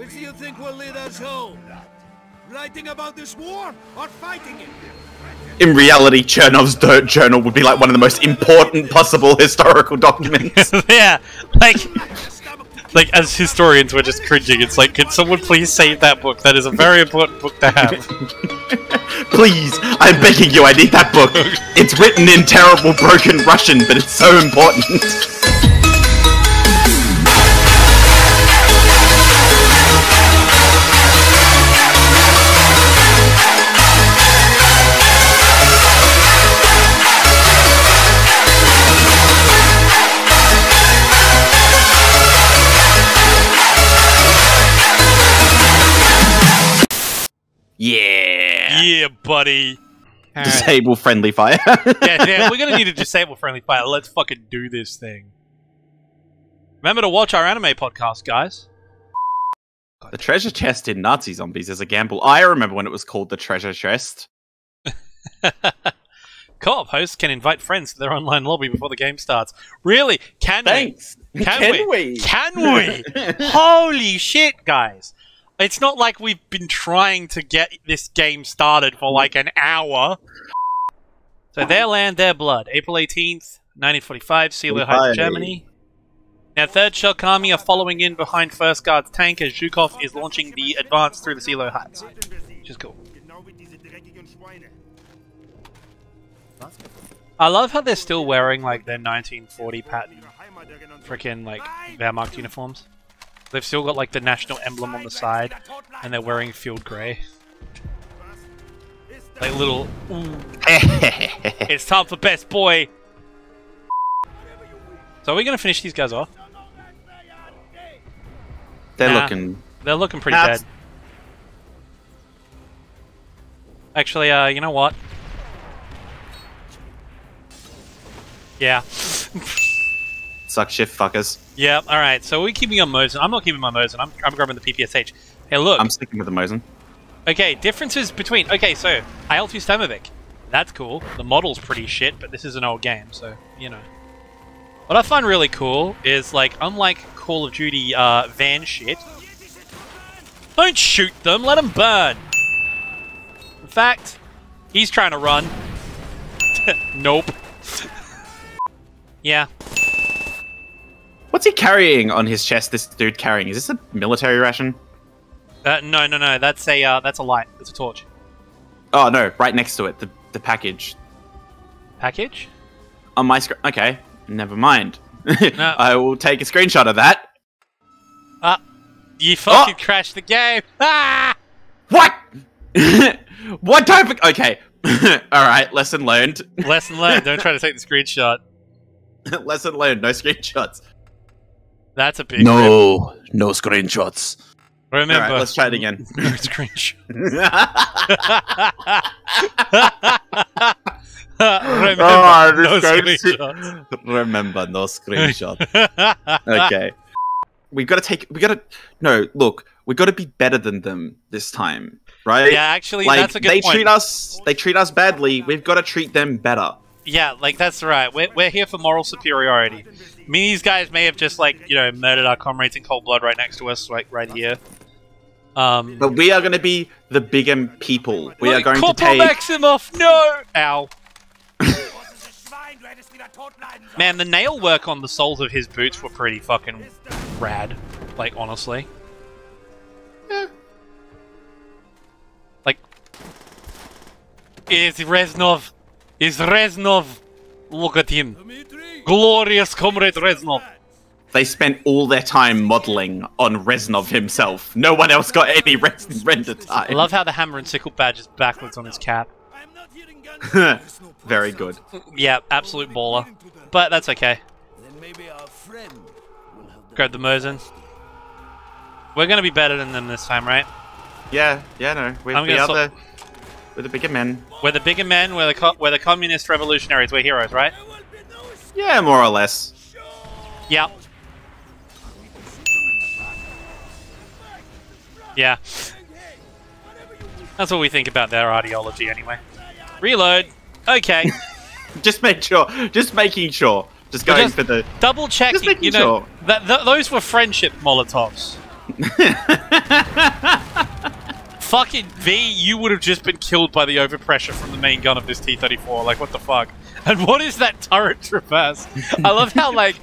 Which do you think will lead us home? Writing about this war or fighting it? In reality, Chernov's dirt journal would be like one of the most important possible historical documents. Yeah, like as historians we're just cringing. It's like, could someone please save that book? That is a very important book to have. Please, I'm begging you, I need that book. It's written in terrible broken Russian, but it's so important. Yeah, buddy. Disable friendly fire. yeah, we're gonna need to disable friendly fire. Let's fucking do this thing. Remember to watch our anime podcast, guys. The treasure chest in Nazi Zombies is a gamble. I remember when it was called the treasure chest. Co-op hosts can invite friends to their online lobby before the game starts. Really? Can we? Can we? Holy shit, guys. It's not like we've been trying to get this game started for like an hour. So their land, their blood. April 18th, 1945, Seelow Heights, Germany. Now 3rd Shock Army are following in behind 1st Guard's tank as Zhukov is launching the advance through the Seelow Heights. Which is cool. I love how they're still wearing like their 1940 pattern frickin' like Wehrmacht uniforms. They've still got like the national emblem on the side, and they're wearing field grey. Like little. It's time for best boy. So are we gonna finish these guys off? They're looking pretty bad. Actually, you know what? Yeah. Suck shit, fuckers. Yeah, alright, so we're keeping on Mosin. I'm not keeping my Mosin, I'm grabbing the PPSH. Hey, look. I'm sticking with the Mosin. Okay, differences between... Okay, so, IL-2 Stamovic. That's cool. The model's pretty shit, but this is an old game, so, you know. What I find really cool is, like, unlike Call of Duty van shit, don't shoot them, let them burn. In fact, he's trying to run. Nope. Yeah. What's he carrying on his chest, this dude carrying? Is this a military ration? No, that's a light. It's a torch. Oh, no, right next to it, the package. Package? On my screen. Okay, never mind. No. I will take a screenshot of that. You fucking crashed the game! Ah! What? What type of... Okay, alright, lesson learned. Lesson learned, don't try to take the screenshot. Lesson learned, no screenshots. That's a big no screenshots. Remember, right, let's try it again. No screenshots. Remember, no screenshots. Remember, no screenshots. Okay, we got to be better than them this time, right? Yeah, actually, like, that's a good point. They treat us badly. We've got to treat them better. Yeah, like, that's right. We're here for moral superiority. I mean, these guys may have just, like, you know, murdered our comrades in cold blood right next to us, like, right here. But we are going to be the bigger people. We are going to take... Corporal Maximoff, no! Ow. Man, the nail work on the soles of his boots were pretty fucking rad. Like, honestly. Yeah. Like... It's Reznov... Is Reznov. Look at him. Glorious comrade Reznov. They spent all their time modelling on Reznov himself. No one else got any render time. I love how the hammer and sickle badge is backwards on his cap. Very good. Yeah, absolute baller. But that's okay. Grab the Mosin. We're going to be better than them this time, right? Yeah, yeah, no. We're the bigger men. We're the bigger men, we're the communist revolutionaries, we're heroes, right? Yeah, more or less. Yeah. Yeah. That's what we think about their ideology anyway. Reload! Okay. Just making sure. Just going for the... Double checking, you know, those were friendship Molotovs. Fucking V, you would have just been killed by the overpressure from the main gun of this T-34. Like, what the fuck? And what is that turret traverse? I love how, like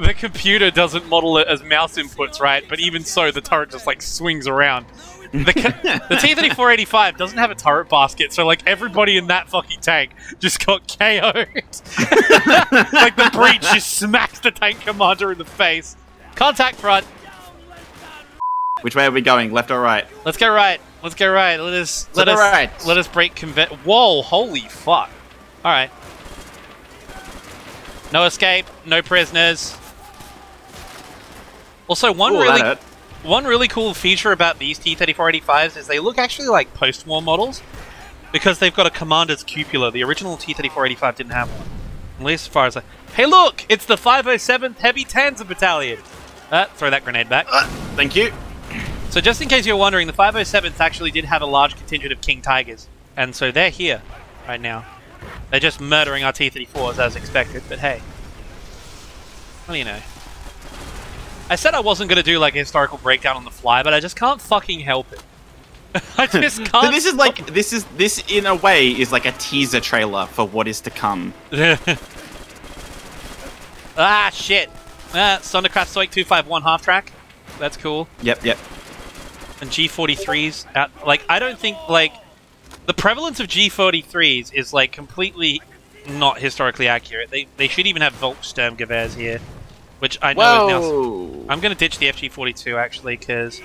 the computer doesn't model it as mouse inputs, right? But even so, the turret just, like, swings around. The T-34-85 doesn't have a turret basket, so, like, everybody in that fucking tank just got KO'd. Like, the breach just smacked the tank commander in the face. Contact front. Which way are we going? Left or right? Let's go right. Let's go right. Let us break convent. Whoa! Holy fuck! All right. No escape. No prisoners. Also, one really cool feature about these T-34-85s is they look actually like post-war models because they've got a commander's cupola. The original T-34-85 didn't have one. At least as far as I... Hey look! It's the 507th Heavy Tank Battalion! Throw that grenade back. Thank you. So just in case you're wondering, the 507th actually did have a large contingent of King Tigers. And so they're here right now. They're just murdering our T-34s as expected, but hey. Well, you know. I said I wasn't going to do like a historical breakdown on the fly, but I just can't fucking help it. I just can't. So this is like this in a way is like a teaser trailer for what is to come. Ah shit! Sondercraft Soik 251 half track. That's cool. Yep, yep. And G43s. Like I don't think like the prevalence of G43s is like completely not historically accurate. They should even have Volksturmgewehrs here. Which I know is now... I'm going to ditch the FG42, actually, because...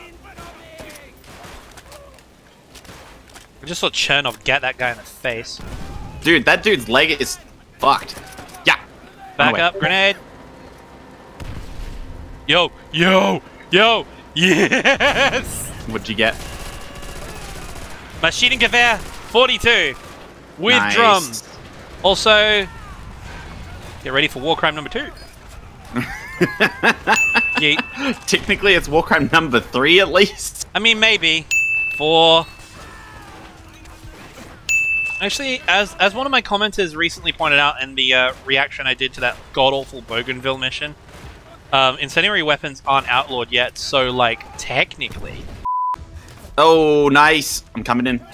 I just saw Chernov get that guy in the face. Dude, that dude's leg is fucked. Yeah. Back up, grenade. Yo, yo, yo, yes! What'd you get? Maschinengewehr 42. With nice. Drums. Also, get ready for war crime number 2. Technically, it's war crime number 3 at least. I mean, maybe 4. Actually, as one of my commenters recently pointed out in the reaction I did to that god awful Bougainville mission, incendiary weapons aren't outlawed yet, so like technically. Oh, nice! I'm coming in.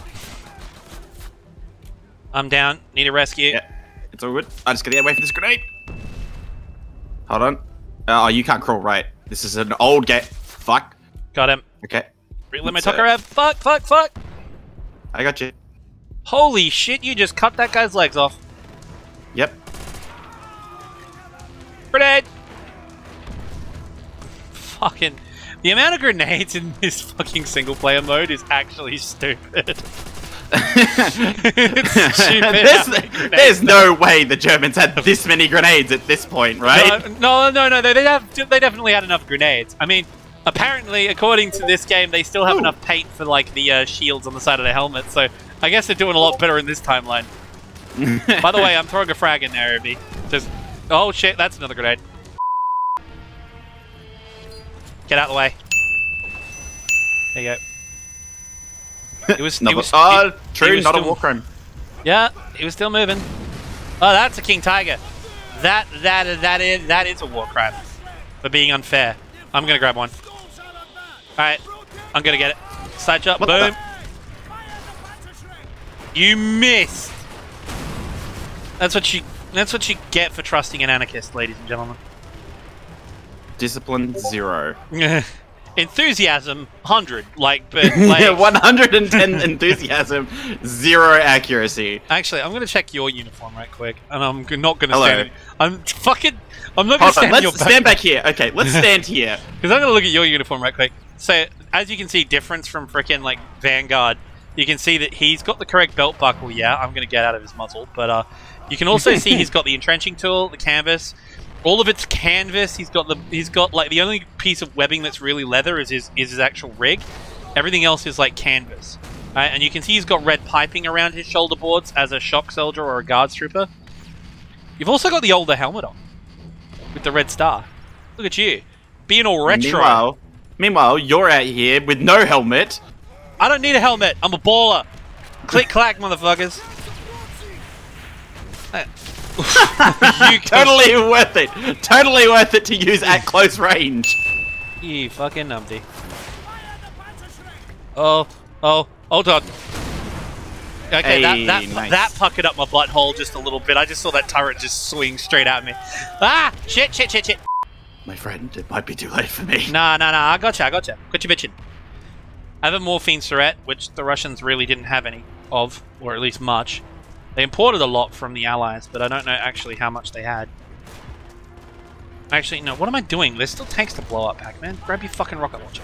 I'm down. Need a rescue. Yeah, it's all good. I just gotta get away from this grenade. Hold on. Oh, you can't crawl right. This is an old gate. Fuck. Got him. Okay. Reload my Tokarev. Fuck, fuck, fuck. I got you. Holy shit, you just cut that guy's legs off. Yep. Grenade! Fucking... The amount of grenades in this fucking single-player mode is actually stupid. It's stupid. There's no way the Germans had this many grenades at this point, right? No. They definitely had enough grenades. I mean, apparently, according to this game, they still have enough paint for like the shields on the side of the helmet. So I guess they're doing a lot better in this timeline. By the way, I'm throwing a frag in there, Irby. Just oh shit, that's another grenade. Get out of the way. There you go. It was not a war crime. Yeah, he was still moving. Oh, that's a King Tiger. That is a war crime. For being unfair. I'm gonna grab one. Alright. I'm gonna get it. Side shot, boom. You missed. That's what you get for trusting an anarchist, ladies and gentlemen. Discipline 0. Enthusiasm 100, like 110 enthusiasm, 0 accuracy. Actually, I'm gonna check your uniform right quick, and I'm not gonna stand. I'm not gonna stand back here. Okay, let's stand here because I'm gonna look at your uniform right quick. So, as you can see, difference from frickin' like Vanguard. You can see that he's got the correct belt buckle. Yeah, I'm gonna get out of his muzzle, but you can also see he's got the entrenching tool, the canvas. All of it's canvas. He's got like the only piece of webbing that's really leather is his actual rig. Everything else is like canvas, right? And you can see he's got red piping around his shoulder boards as a shock soldier or a guards trooper. You've also got the older helmet on with the red star. Look at you, being all retro. Meanwhile, you're out here with no helmet. I don't need a helmet. I'm a baller. Click clack, motherfuckers. Totally worth it to use at close range. You fucking numpty. Oh, oh, hold on. Okay, hey, that puckered up my butthole just a little bit. I just saw that turret just swing straight at me. Ah! Shit, shit, shit, shit. My friend, it might be too late for me. Nah, nah, nah. I gotcha, I gotcha. Quit your bitching. I have a morphine turret, which the Russians really didn't have any of, or at least much. They imported a lot from the Allies, but I don't know actually how much they had. Actually, no, what am I doing? There's still tanks to blow up, Pac-Man. Grab your fucking rocket launcher.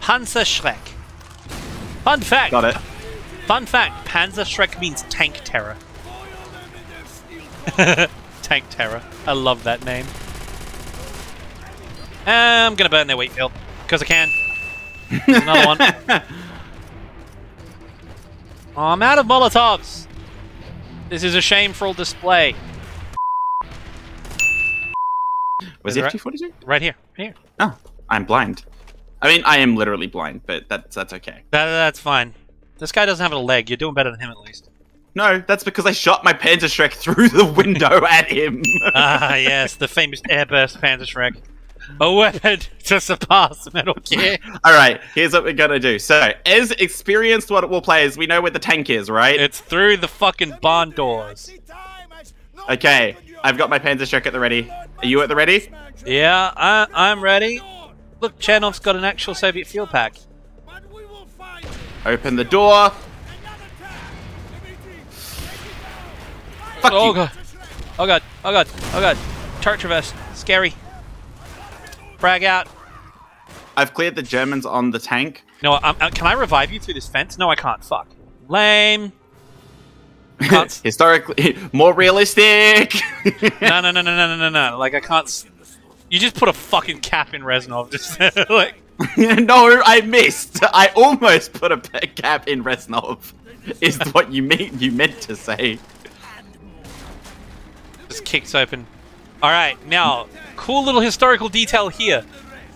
Panzerschreck. Fun fact! Got it. Fun fact, Panzerschreck means tank terror. Tank terror. I love that name. I'm gonna burn their wheat field, because I can. There's another one. Oh, I'm out of Molotovs! This is a shameful display. Was it FG42? Right here. Right here. Oh, I'm blind. I mean, I am literally blind, but that's okay. That's fine. This guy doesn't have a leg. You're doing better than him, at least. No, that's because I shot my Panzerschreck through the window at him. Ah, yes, the famous airburst Panzerschreck. A weapon to surpass Metal Gear. Alright, here's what we're gonna do. So, as experienced what it will play is, we know where the tank is, right? It's through the fucking barn doors. Okay, I've got my Panzerschreck at the ready. Are you at the ready? Yeah, I'm ready. Look, Chernov's got an actual Soviet fuel pack. Open the door. Fuck you. God. Oh god, oh god, oh god. Turret traverse, scary. Frag out. I've cleared the Germans on the tank. No, can I revive you through this fence? No, I can't. Fuck. Lame. Can't historically, more realistic. No, no, no, no, no, no, no, no. Like, I can't. You just put a fucking cap in Reznov. Just like. No, I missed. I almost put a cap in Reznov. Is what you mean? You meant to say. Just kicks open. All right, now. Cool little historical detail here.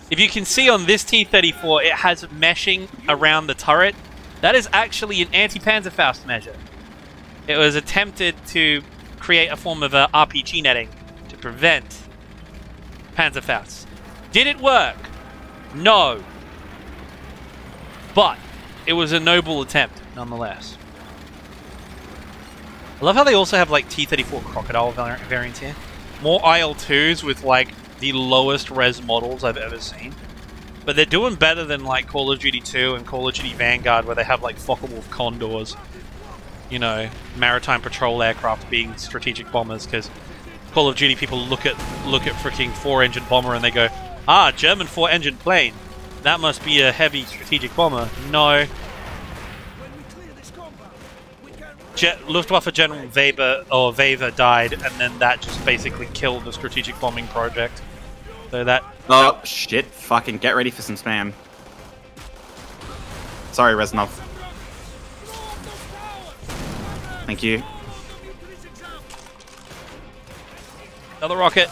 If you can see on this T-34, it has meshing around the turret. That is actually an anti-Panzerfaust measure. It was attempted to create a form of a RPG netting to prevent Panzerfausts. Did it work? No. But it was a noble attempt, nonetheless. I love how they also have like T-34 Crocodile variants here. More IL-2s with, like, the lowest res models I've ever seen. But they're doing better than, like, Call of Duty 2 and Call of Duty Vanguard, where they have, like, Focke-Wulf Condors. You know, maritime patrol aircraft being strategic bombers, because Call of Duty people look at freaking four-engine bomber and they go, ah, German four-engine plane. That must be a heavy strategic bomber. No. Luftwaffe General Weber, or Weber, died, and then that just basically killed the strategic bombing project. So that... Oh, shit. Fucking get ready for some spam. Sorry, Reznov. Thank you. Another rocket.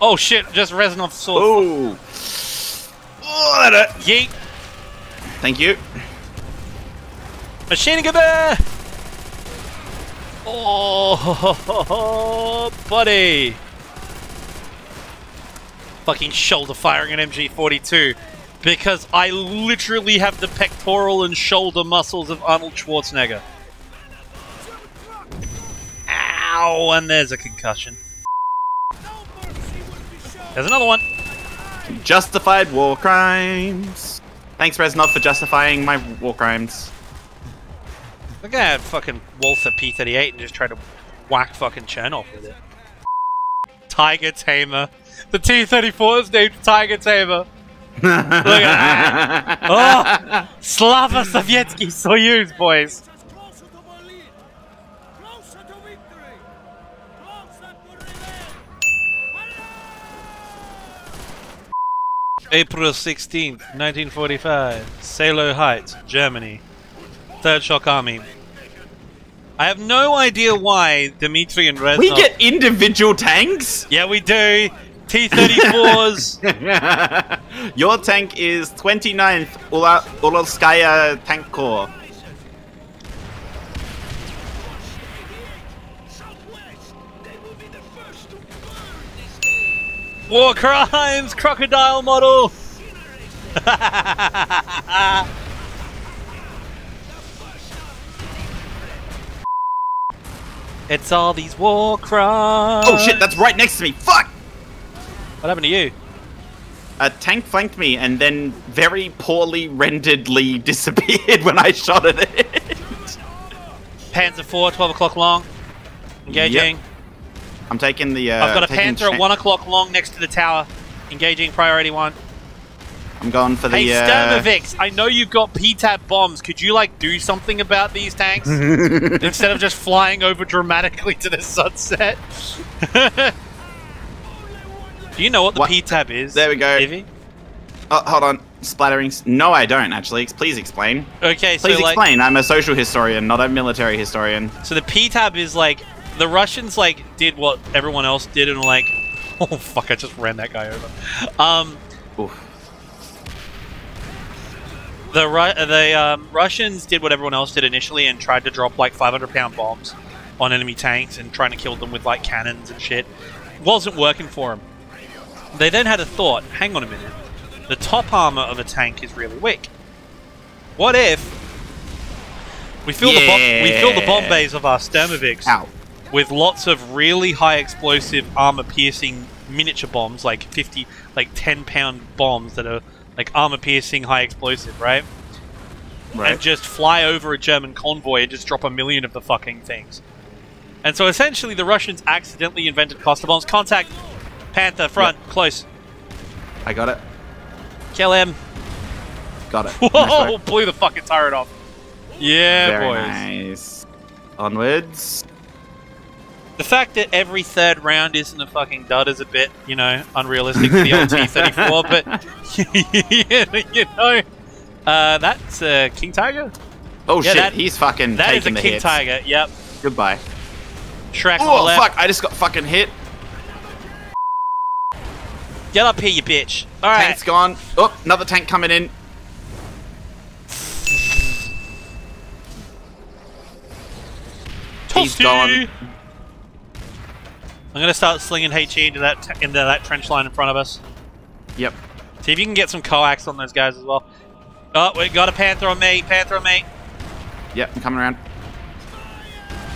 Oh, shit. Just Reznov sword. Ooh. Oh, that hurt. Yeet. Thank you. Machine gun bear! Oh, buddy! Fucking shoulder firing an MG42 because I literally have the pectoral and shoulder muscles of Arnold Schwarzenegger. Ow! And there's a concussion. There's another one. Justified war crimes. Thanks, Reznov, for justifying my war crimes. I'm gonna fucking waltz a P-38 and just try to whack fucking Chernov with it. Tiger Tamer. The T-34 is named Tiger Tamer. Look at that. Oh! Slava Sovietsky Soyuz, boys! April 16th, 1945. Seelow Heights, Germany. Third Shock Army. I have no idea why Dmitry and Reznov... We get individual tanks? Yeah, we do. T-34s. Your tank is 29th Uralskaya Tank Corps. War crimes, crocodile model. It's all these war crimes. Oh shit, that's right next to me. Fuck! What happened to you? A tank flanked me and then very poorly renderedly disappeared when I shot at it. Panzer 4, 12 o'clock long. Engaging. Yep. I'm taking the. I've got a Panther at 1 o'clock long next to the tower. Engaging priority 1. I'm going for the. Hey, Sturmovix, I know you've got PTAP bombs. Could you, like, do something about these tanks? Instead of just flying over dramatically to the sunset? Do you know what the PTAP is? There we go. Ivy? Oh, hold on. Splattering. No, I don't, actually. Please explain. Okay, so. Please explain. Like, I'm a social historian, not a military historian. So the PTAP is, like, the Russians, like, did what everyone else did and were like, oh, fuck, I just ran that guy over. Oof. The Russians did what everyone else did initially and tried to drop like 500-pound bombs on enemy tanks and trying to kill them with like cannons and shit. Wasn't working for them. They then had a thought, hang on a minute, the top armor of a tank is really weak. What if we fill, the bomb bays of our Sturmoviks with lots of really high explosive armor-piercing miniature bombs, like 50, like 10-pound bombs that are like armor-piercing, high explosive, right? Right. And just fly over a German convoy and just drop 1,000,000 of the fucking things. And so essentially the Russians accidentally invented cluster bombs. Contact! Panther, front, close. I got it. Kill him. Got it. Whoa! Nice, blew the fucking turret off. Yeah, Very nice. Onwards. The fact that every third round isn't a fucking dud is a bit, you know, unrealistic for the old T-34, but, you know, that's a King Tiger? Oh yeah, shit, he's fucking taking the hits. That is a King Tiger, yep. Goodbye. Shrek on the left. Oh, fuck, I just got fucking hit. Get up here, you bitch. All right. Tank's gone. Oh, another tank coming in. He's gone. I'm gonna start slinging HE into that trench line in front of us. Yep. See if you can get some coax on those guys as well. Oh, we got a Panther on me. Panther on me. Yep, I'm coming around.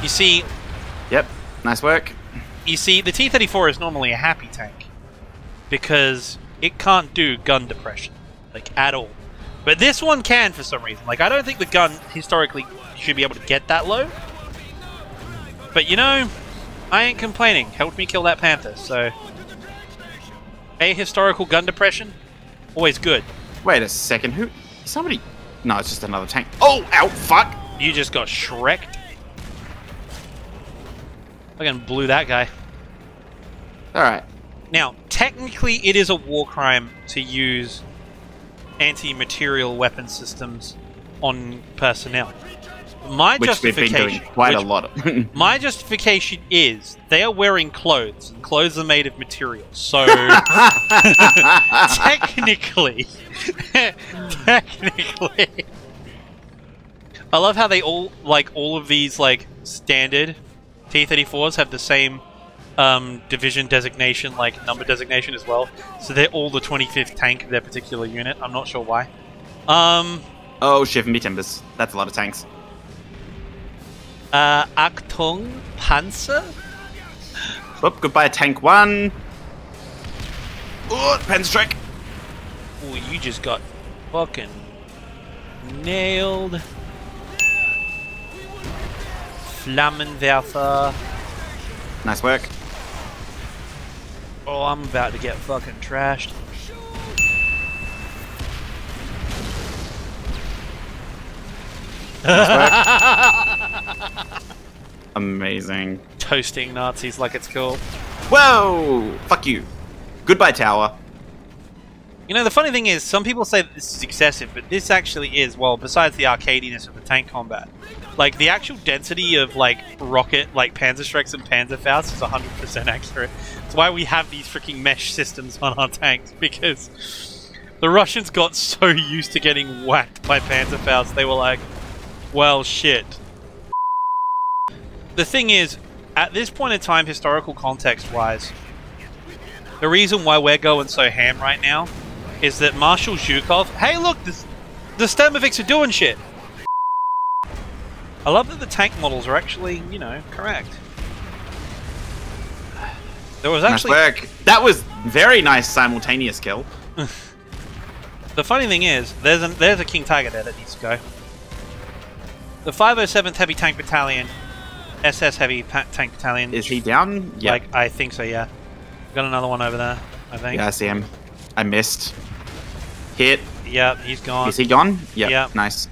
You see. Yep. Nice work. You see, the T-34 is normally a happy tank because it can't do gun depression, like at all. But this one can for some reason. Like I don't think the gun historically should be able to get that low. But you know. I ain't complaining. Helped me kill that Panther, so... Ahistorical gun depression? Always good. Wait a second, who... Somebody... No, it's just another tank. Oh, ow, fuck! You just got shreked. Fucking blew that guy. Alright. Now, technically it is a war crime to use anti-material weapon systems on personnel. My my justification is they are wearing clothes, and clothes are made of material. So technically, I love how they all of these like standard T-34s have the same division designation, like number designation as well. So they're all the 25th tank of their particular unit. I'm not sure why. Oh, shiv me timbers. That's a lot of tanks. Achtung, Panzer? Oop, goodbye, Tank 1. Oh, Panzerschreck. Oh, you just got fucking nailed. Flammenwerfer. Nice work. Oh, I'm about to get fucking trashed. Amazing. Toasting Nazis like it's cool. Whoa! Fuck you. Goodbye, tower. You know, the funny thing is, some people say that this is excessive, but this actually is, well, besides the arcadiness of the tank combat. Like, the actual density of, like, rocket, like, Panzerschrecks and Panzerfausts is 100% accurate. That's why we have these freaking mesh systems on our tanks, because the Russians got so used to getting whacked by Panzerfausts, they were like, well, shit. The thing is, at this point in time, historical context-wise, The reason why we're going so ham right now is that Marshal Zhukov... Hey, look! The Sturmovics are doing shit! I love that the tank models are actually, you know, correct. There was actually... Nice work. That was very nice simultaneous kill. The funny thing is, there's a King Tiger there that needs to go. The 507th Heavy Tank Battalion, SS Heavy Tank Battalion. Is he down? Yeah. Like, I think so, yeah. Got another one over there, I think. Yeah, I see him. I missed. Hit. Yep, he's gone. Is he gone? Yeah. Yep. Nice.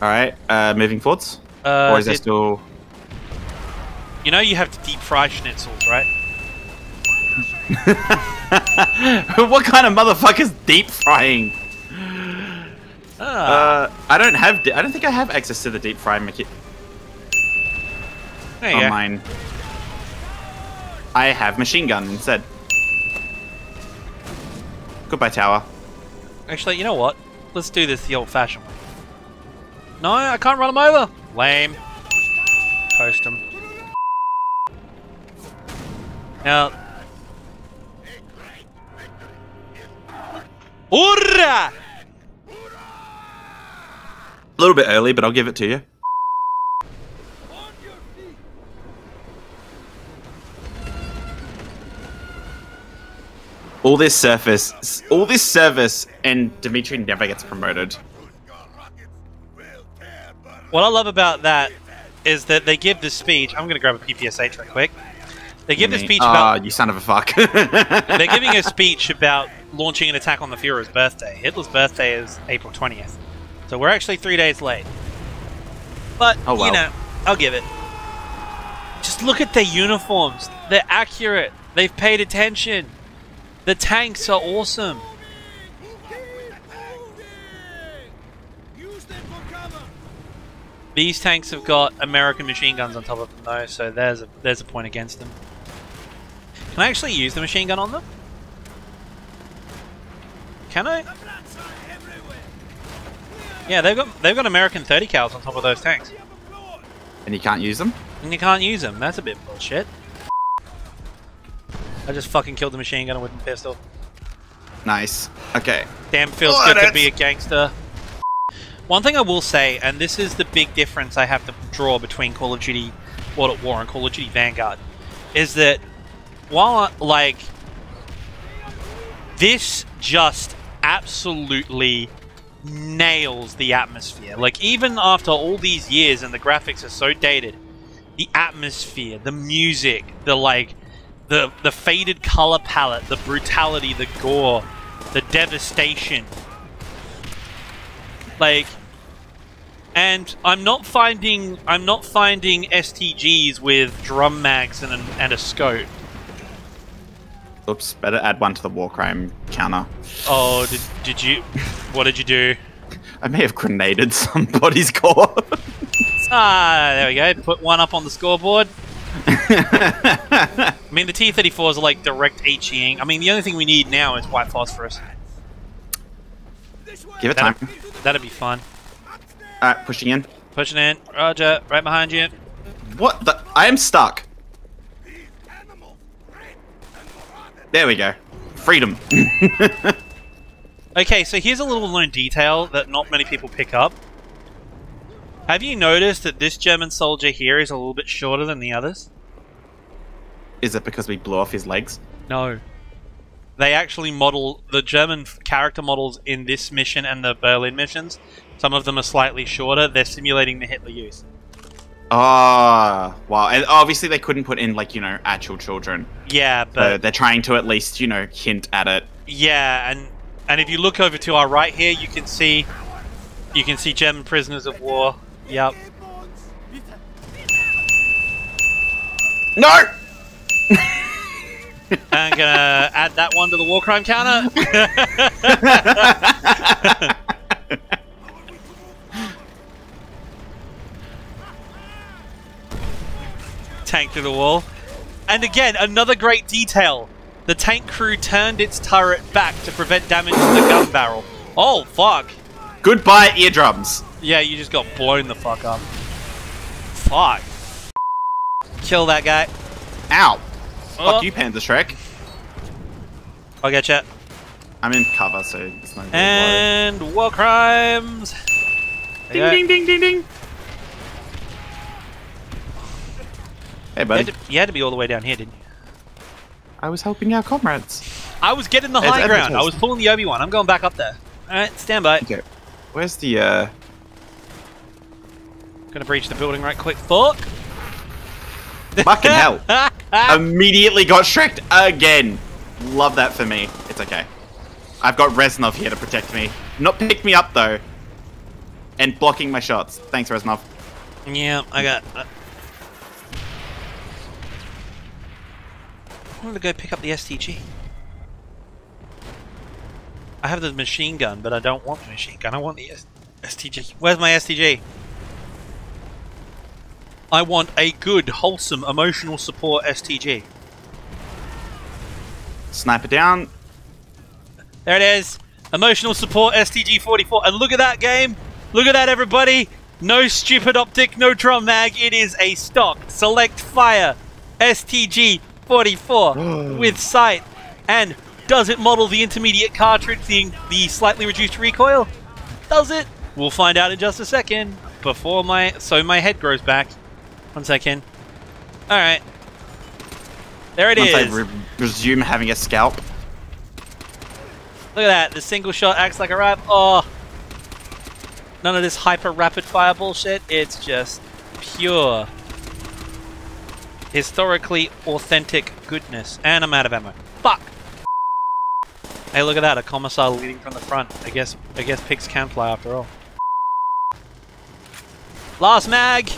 Alright, moving forwards? Or is there still... You know you have to deep fry schnitzels, right? What kind of motherfucker's deep frying? I don't think I have access to the deep fry machine. There you go. Mine. I have machine gun instead. Goodbye, tower. Actually, you know what? Let's do this the old-fashioned way. No, I can't run him over. Lame. Post him. Now. Urra! A little bit early, but I'll give it to you. All this service, and Dimitri never gets promoted. What I love about that is that they give this speech. I'm gonna grab a PPSH right quick. They give this speech about. Oh, you son of a fuck! They're giving a speech about launching an attack on the Führer's birthday. Hitler's birthday is April 20th, so we're actually 3 days late. But oh, well. You know, I'll give it. Just look at their uniforms. They're accurate. They've paid attention. The tanks are awesome. These tanks have got American machine guns on top of them though, so there's a point against them. Can I actually use the machine gun on them? Can I? Yeah, they've got American 30 cals on top of those tanks. And you can't use them? And you can't use them. That's a bit bullshit. I just fucking killed the machine gun with a pistol. Nice. Okay. Damn feels good to be a gangster. One thing I will say, and this is the big difference I have to draw between Call of Duty World at War and Call of Duty Vanguard, is that while, like, this just absolutely nails the atmosphere. Like, even after all these years and the graphics are so dated, the atmosphere, the music, the, like, the faded color palette, the brutality, the gore, the devastation. Like, and I'm not finding STGs with drum mags and a scope. Oops, better add one to the war crime counter. Oh, did you? What did you do? I may have grenaded somebody's corpse. Ah, there we go. Put one up on the scoreboard. I mean, the T-34s are like direct HEing. I mean, the only thing we need now is white phosphorus. Give it time. That'd be fun. Alright, pushing in. Pushing in. Roger, right behind you. What the? I am stuck. There we go. Freedom. Okay, so here's a little known detail that not many people pick up. Have you noticed that this German soldier here is a little bit shorter than the others? Is it because we blew off his legs? No. They actually model the German character models in this mission and the Berlin missions. Some of them are slightly shorter. They're simulating the Hitler Youth. Ah, oh, wow. And obviously they couldn't put in, like, you know, actual children. Yeah, but... So they're trying to at least, you know, hint at it. Yeah, and if you look over to our right here, you can see German prisoners of war. Yep. No! I'm gonna add that one to the war crime counter. Tank through the wall. And again, another great detail. The tank crew turned its turret back to prevent damage to the gun barrel. Oh, fuck. Goodbye, eardrums. Yeah, you just got blown the fuck up. Fuck. Kill that guy. Ow. Fuck you, Panzerschreck. I'll get you. I'm in cover, so it's not. And worry. War crimes. Ding ding ding ding ding. Hey, buddy. You had to be all the way down here, didn't you? I was helping our comrades. I was getting the high ground. I was pulling the Obi-Wan. I'm going back up there. All right, stand by. Okay. Where's the? Gonna breach the building right quick. Fuck. Fucking hell! Immediately got shreked again. Love that for me. It's okay. I've got Reznov here to protect me. Not pick me up though. And blocking my shots. Thanks, Reznov. Yeah, I got. I wanted to go pick up the STG. I have the machine gun, but I don't want the machine gun. I want the STG. Where's my STG? I want a good, wholesome, emotional support STG. Sniper down. There it is. Emotional support STG 44. And look at that game. Look at that, everybody. No stupid optic, no drum mag. It is a stock select fire STG 44 with sight, and does it model the intermediate cartridge, the slightly reduced recoil? Does it? We'll find out in just a second. Before my head grows back. 1 second. All right, there it is. Once I resume having a scalp. Look at that. The single shot acts like a rap. Oh, none of this hyper rapid fire bullshit. It's just pure. Historically authentic goodness. And I'm out of ammo. Fuck! Hey, look at that. A commissar leading from the front. I guess pigs can fly after all. Last mag!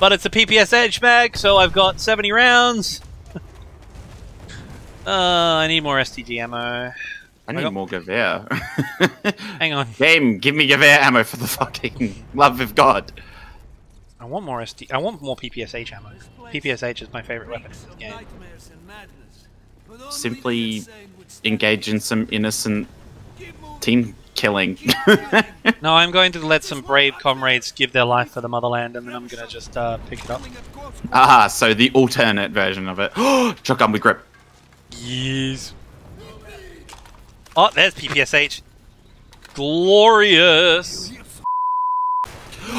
But it's a PPSH mag, so I've got 70 rounds. I need more STG ammo. I need more Gewehr. Hang on. Game, give me Gewehr ammo for the fucking love of God. I want more PPSH ammo. PPSH is my favorite weapon in this game. Simply engage in some innocent team killing. No, I'm going to let some brave comrades give their life for the motherland, and then I'm going to just pick it up. Ah, so the alternate version of it. Shotgun with grip. Yes. Oh, there's PPSH. Glorious.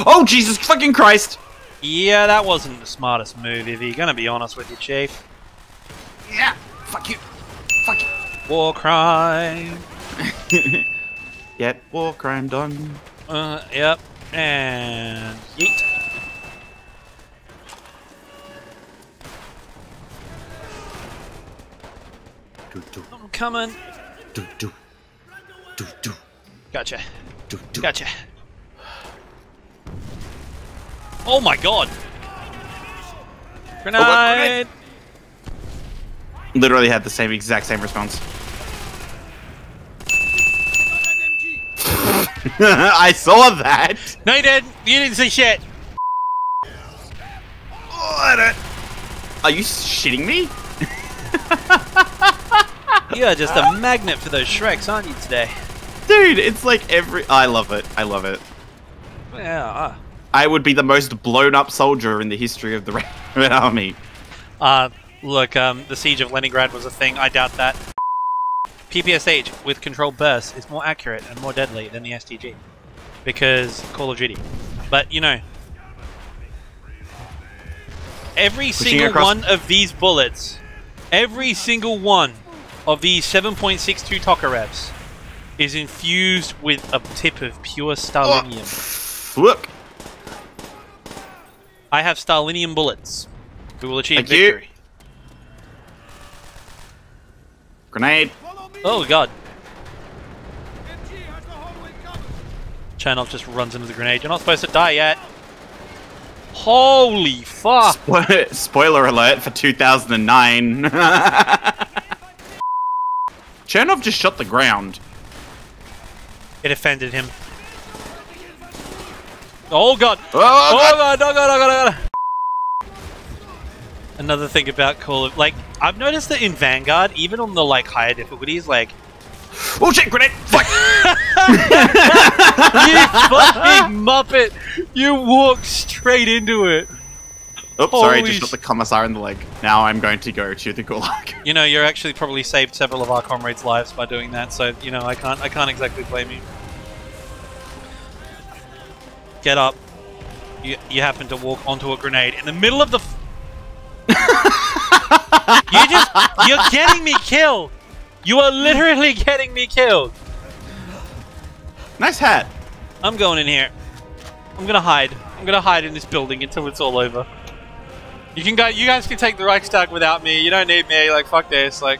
Oh, Jesus fucking Christ! Yeah, that wasn't the smartest move, if you're gonna be honest with you, Chief. Yeah! Fuck you! Fuck you! War crime! Yep, war crime done. Yep. And... yeet. Do, do. I'm coming! Do, do. Do, do. Gotcha. Do, do. Gotcha. Oh my God! Grenade! Oh, what? Literally had the exact same response. I saw that. No, you didn't. You didn't see shit. Oh, I don't. Are you shitting me? You are just a magnet for those Shreks, aren't you today? Dude, it's like every. I love it. I love it. Yeah. I would be the most blown-up soldier in the history of the Red Army. Look, the Siege of Leningrad was a thing. I doubt that. PPSH with controlled bursts is more accurate and more deadly than the STG. Because Call of Duty. But, you know... Every single one of these bullets... Every single one of these 7.62 Tokarevs is infused with a tip of pure Starlinium. Look! I have Starlinium bullets. We will achieve victory. Grenade. Oh God. Chernov just runs into the grenade. You're not supposed to die yet. Holy fuck. Spoiler alert for 2009. Chernov just shot the ground. It offended him. Oh God. Oh, God. Oh God, oh God, oh God, oh God. Another thing about Call of... Like, I've noticed that in Vanguard, even on the, like, higher difficulties, like... Oh shit, grenade! Fuck! You fucking muppet! You walked straight into it! Oops, sorry, just got the Commissar in the leg. Now I'm going to go to the Gulag. You know, you're actually probably saved several of our comrades' lives by doing that, so, you know, I can't exactly blame you. Get up. You happen to walk onto a grenade in the middle of the... You're getting me killed! You are literally getting me killed! Nice hat! I'm going in here. I'm gonna hide. I'm gonna hide in this building until it's all over. You can go. You guys can take the Reichstag without me. You don't need me. Like fuck this. Like.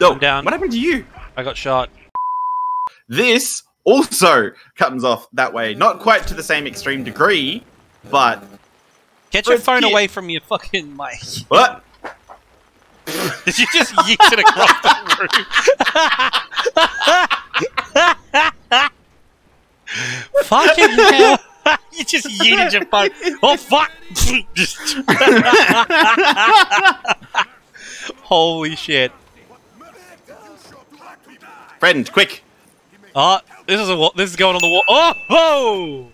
Yo, I'm down. What happened to you? I got shot. This also comes off that way. Not quite to the same extreme degree, but. Get your phone away from your fucking mic. What? Did you just yeet it across the room? Fucking hell! You just yeeted your phone. Oh fuck! Holy shit! Friend, quick! Oh, this is going on the wall. Oh, whoa!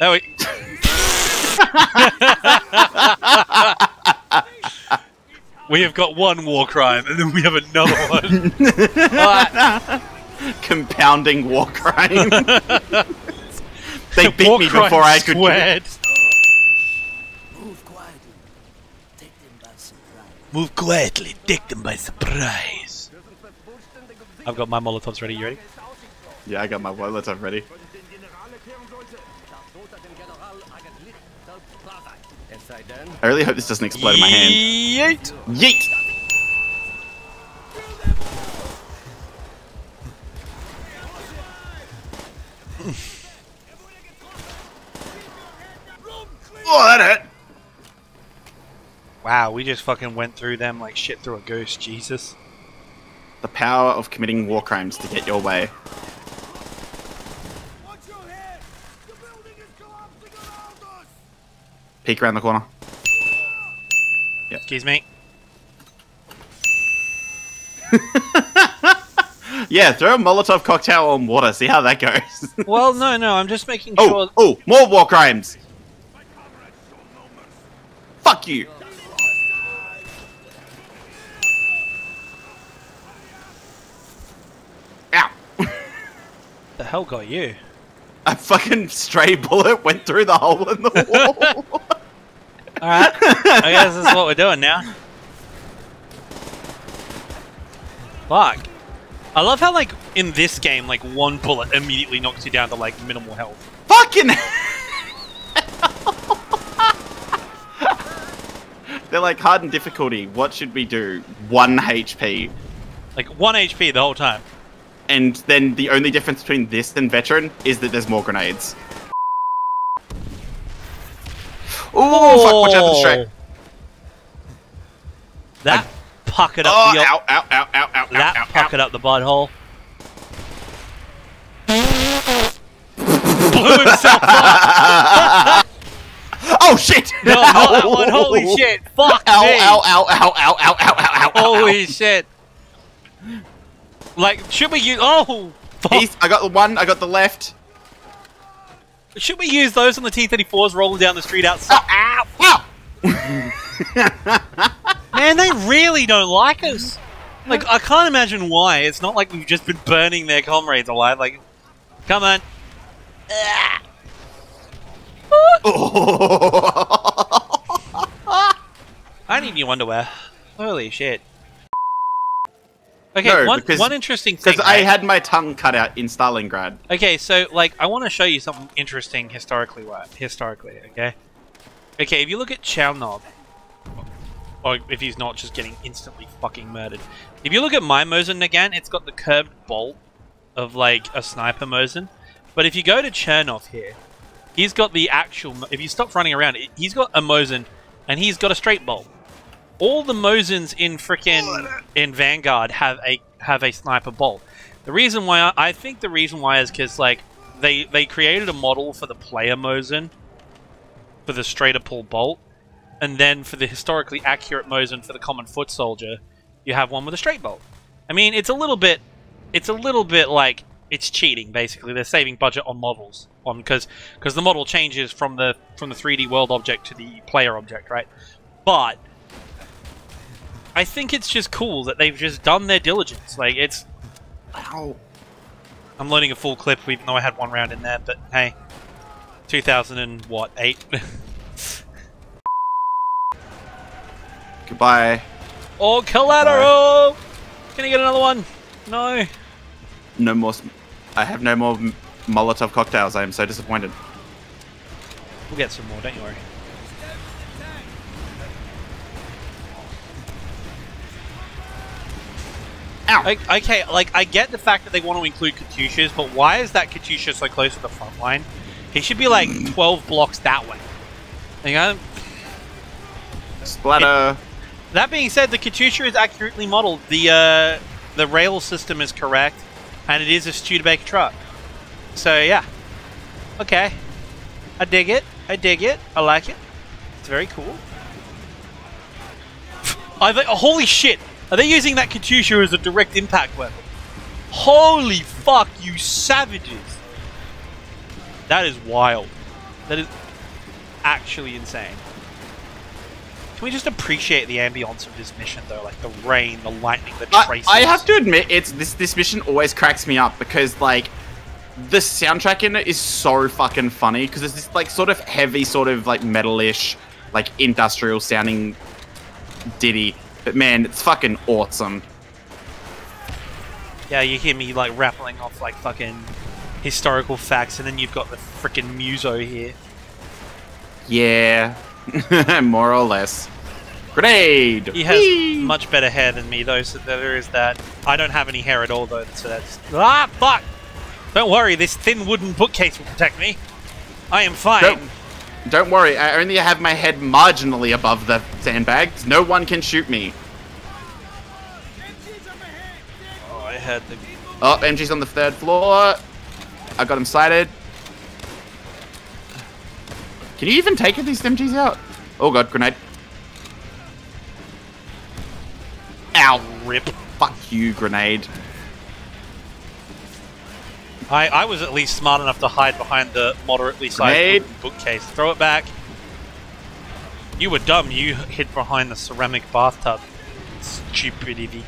There we. We have got one war crime, and then we have another one. Right. Compounding war crime. They beat me before I could do it. Move quietly, take them by surprise. Move quietly, take them by surprise. I've got my Molotovs ready. You ready? Yeah, I got my Molotov ready. I really hope this doesn't explode in my hand. Yeet! Yeet! Oh, that hit! Wow, we just fucking went through them like shit through a goose, Jesus. The power of committing war crimes to get your way. Peek around the corner. Yep. Excuse me. Yeah, throw a Molotov cocktail on water. See how that goes. Well, no, I'm just making sure. Oh, more war crimes. Fuck you. Ow. The hell got you? A fucking stray bullet went through the hole in the wall. Alright, I guess this is what we're doing now. Fuck. I love how, like, in this game, like, one bullet immediately knocks you down to, like, minimal health. Fucking hell! They're like, hard and difficulty, what should we do? 1 HP. Like, 1 HP the whole time. And then the only difference between this and veteran is that there's more grenades. Oh, fuck, watch out for the shrek. That puckered up the... That puckered up the butthole. Blew himself up! Oh, shit! No, not that one, holy shit! Fuck me! Holy shit! Like, should we use... Oh! Fuck. I got the one, I got the left. Should we use those on the T-34s rolling down the street outside? Ow! Ow! Ow. Man, they really don't like us. Like, I can't imagine why. It's not like we've just been burning their comrades alive. Like, come on. I need new underwear. Holy shit. Okay, no, one interesting thing. Because I had my tongue cut out in Stalingrad. Okay, so, like, I want to show you something interesting historically, okay? Okay, if you look at Chernov, or if he's not just getting instantly fucking murdered. If you look at my Mosin again, it's got the curved bolt of, like, a sniper Mosin. But if you go to Chernov here, he's got the actual... If you stop running around, he's got a Mosin, and he's got a straight bolt. All the Mosins in frickin' in Vanguard have a sniper bolt. The reason why I think the reason why is because like they created a model for the player Mosin for the straighter pull bolt, and then for the historically accurate Mosin for the common foot soldier, you have one with a straight bolt. I mean, it's a little bit like It's cheating, basically. They're saving budget on models, on because the model changes from the 3D world object to the player object, right? But I think it's just cool that they've just done their diligence. Like, it's... Ow. I'm loading a full clip, even though I had one round in there, but hey. 2008. Goodbye. Oh, collateral! Goodbye. Can I get another one? No. No more... I have no more Molotov cocktails. I am so disappointed. We'll get some more, don't you worry. Ow. Okay, like, I get the fact that they want to include Katyushas, but why is that Katyusha so close to the front line? He should be like 12 blocks that way. Hang on. Splatter. That being said, the Katyusha is accurately modeled. The rail system is correct, and it is a Studebaker truck. So yeah, okay. I dig it. I dig it. I like it. It's very cool. I think. Oh, holy shit! Are they using that Katyusha as a direct impact weapon? Holy fuck, you savages! That is wild. That is actually insane. Can we just appreciate the ambience of this mission, though? Like, the rain, the lightning, the traces. I have to admit, it's this mission always cracks me up, because, like, the soundtrack in it is so fucking funny, because it's this, like, sort of heavy, sort of, like, metal-ish, like, industrial-sounding ditty. But man, it's fucking awesome. Yeah, you hear me like rattling off like fucking historical facts, and then you've got the freaking muso here. Yeah, more or less. Grenade! He has much better hair than me though, so there is that. I don't have any hair at all though, so that's... Ah, fuck! Don't worry, this thin wooden bookcase will protect me. I am fine. Don't worry, I only have my head marginally above the sandbags. No one can shoot me. Oh, I heard the... Oh, MG's on the third floor. I got him sighted. Can you even take these MGs out? Oh god, grenade. Ow, rip. Fuck you, grenade. I was at least smart enough to hide behind the moderately sized bookcase. Throw it back. You were dumb. You hid behind the ceramic bathtub. Stupidity.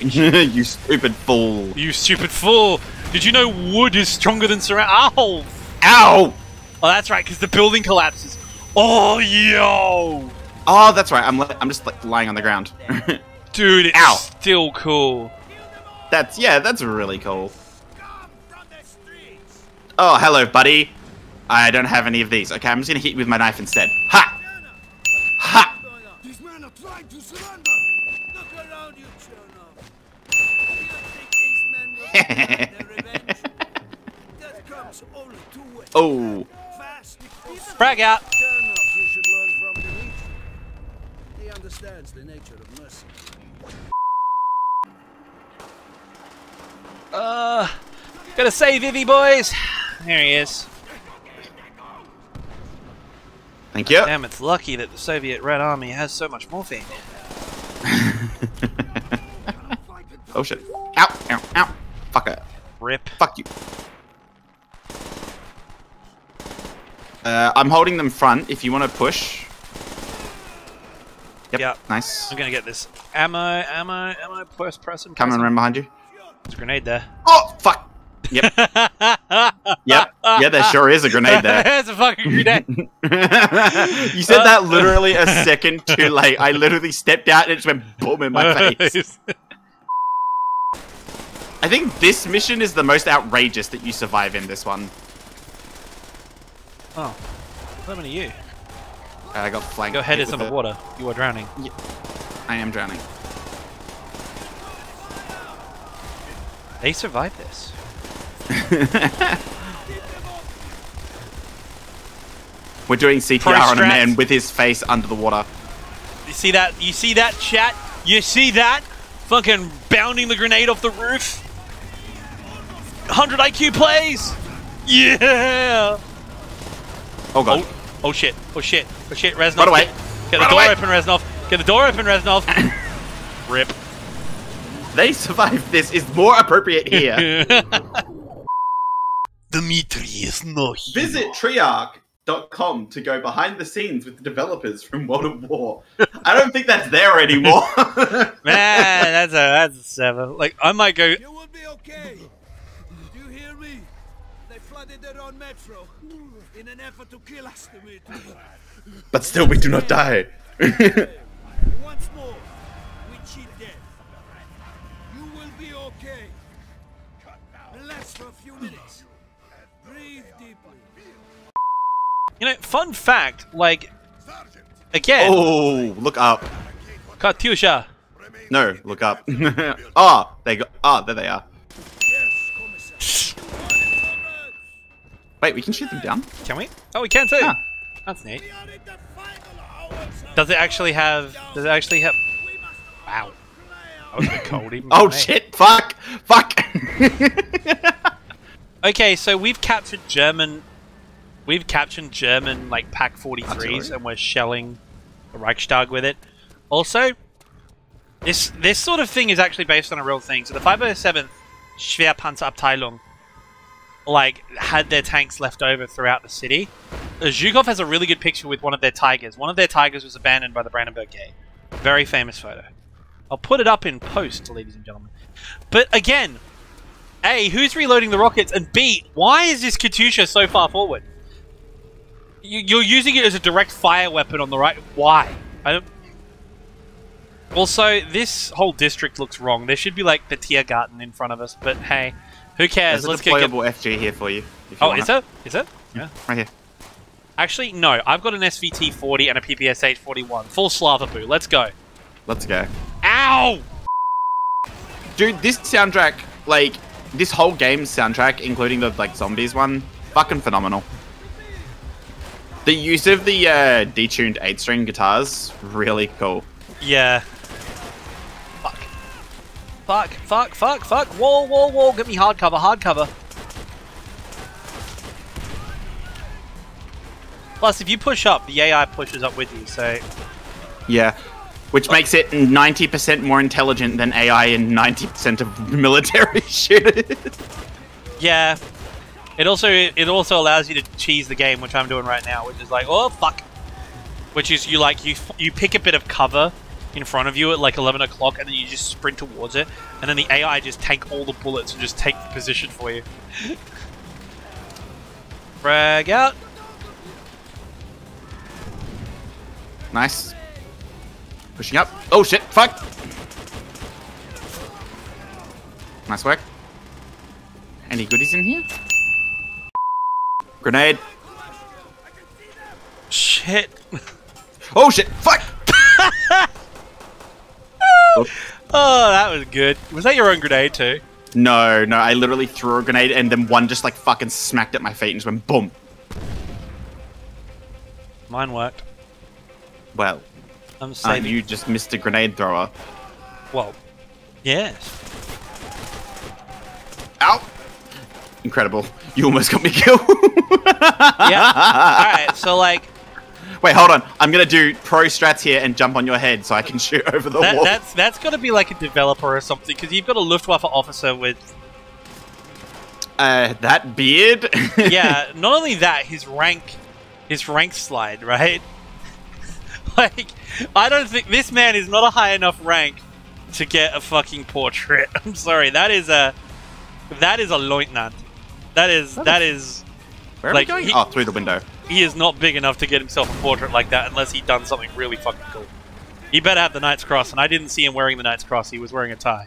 You stupid fool. You stupid fool. Did you know wood is stronger than ceramic? Ow! Ow! Oh, that's right, because the building collapses. Oh, yo! Oh, that's right. I'm just like lying on the ground. Dude, it's still cool. That's really cool. Oh, hello, buddy. I don't have any of these. Okay, I'm just gonna hit you with my knife instead. Ha! Ha! These men are trying to surrender. Look around you, Chernov. Oh. Frag out. Chernov, you should learn from the weak. He understands the nature of mercy. Gotta save Ivy, boys. There he is. Thank you. Damn, it's lucky that the Soviet Red Army has so much morphine. Oh shit. Ow, ow, ow. Fuck it. Rip. Fuck you. I'm holding them front if you want to push. Yep. Nice. I'm gonna get this ammo, press. Come and run behind you. There's a grenade there. Oh, fuck. Yep. Yep. Yeah, there sure is a grenade there. There's a fucking grenade. You said that literally a second too late. I literally stepped out and it just went boom in my face. I think this mission is the most outrageous that you survive in this one. Oh. How many are you? I got flanked. Your head is under water. You are drowning. Yeah. I am drowning. They survived this. We're doing CTR on a man with his face under the water. You see that? You see that, chat? You see that? Fucking bounding the grenade off the roof. 100 IQ plays. Yeah. Oh god. Oh, oh shit. Oh shit. Oh shit. Reznov. Run away. Get the door open, Reznov. Get the door open, Reznov. Rip. They survived. This is more appropriate here. Dmitry is not here. Visit triarch.com to go behind the scenes with the developers from World of War. I don't think that's there anymore. Man, that's a server. Like, I might go... You will be okay. Do you hear me? They flooded their own metro in an effort to kill us, Dmitry. But still, we do not die. Once more, we cheat death. You will be okay. Relax for a few minutes. Breathe deeply. You know, fun fact, like, again... Oh, look up. Katyusha. No, look up. Oh, they got... Oh, there they are. Wait, we can shoot them down? Can we? Oh, we can too. Huh. That's neat. Does it actually have... Wow. That was a bit cold even. Oh shit, fuck! Fuck! Okay, so we've captured German... We've captured German, like, Pack 43s, and we're shelling the Reichstag with it. Also, this sort of thing is actually based on a real thing. So the 507th Schwerpanzerabteilung, like, had their tanks left over throughout the city. Zhukov has a really good picture with one of their Tigers. One of their Tigers was abandoned by the Brandenburg Gate. Very famous photo. I'll put it up in post, ladies and gentlemen. But again, A, who's reloading the rockets? And B, why is this Katyusha so far forward? You're using it as a direct fire weapon on the right. Why? I don't... Also, this whole district looks wrong. There should be, like, the Tiergarten in front of us. But hey, who cares? There's a deployable FG here for you. Oh, is it? Is it? Yeah. Right here. Actually, no. I've got an SVT-40 and a PPSH-41. Full Slava Boo. Let's go. Let's go. Ow! Dude, this soundtrack, like, this whole game's soundtrack, including the, like, zombies one, fucking phenomenal. The use of the detuned 8-string guitars, really cool. Yeah. Fuck. Fuck, fuck, fuck, fuck. Wall, wall, wall. Get me hardcover, hardcover. Plus, if you push up, the AI pushes up with you, so... Yeah. Which makes it 90% more intelligent than AI in 90% of military shooters. Yeah. It also allows you to cheese the game, which I'm doing right now, which is like, oh fuck. Which is you like you pick a bit of cover in front of you at like 11 o'clock, and then you just sprint towards it, and then the AI just tank all the bullets and just take the position for you. Frag out. Nice. Pushing up. Oh shit, fuck! Nice work. Any goodies in here? Grenade. Shit. Oh shit, fuck! Oh, that was good. Was that your own grenade too? No, no, I literally threw a grenade and then one just like fucking smacked at my feet and just went boom. Mine worked. Well. I'm saying you just missed a grenade thrower. Well, yes. Ow! Incredible. You almost got me killed. Yeah. Alright, so like... Wait, hold on. I'm going to do pro strats here and jump on your head so I can shoot over the wall. That's got to be like a developer or something, because you've got a Luftwaffe officer with... that beard? Yeah, not only that, his rank slide, right? Like, I don't think this man is not a high enough rank to get a fucking portrait. I'm sorry, that is a Leutnant. That is. Where like, are we going? Oh, through the window. He is not big enough to get himself a portrait like that unless he'd done something really fucking cool. He better have the Knight's Cross, and I didn't see him wearing the Knight's Cross. He was wearing a tie.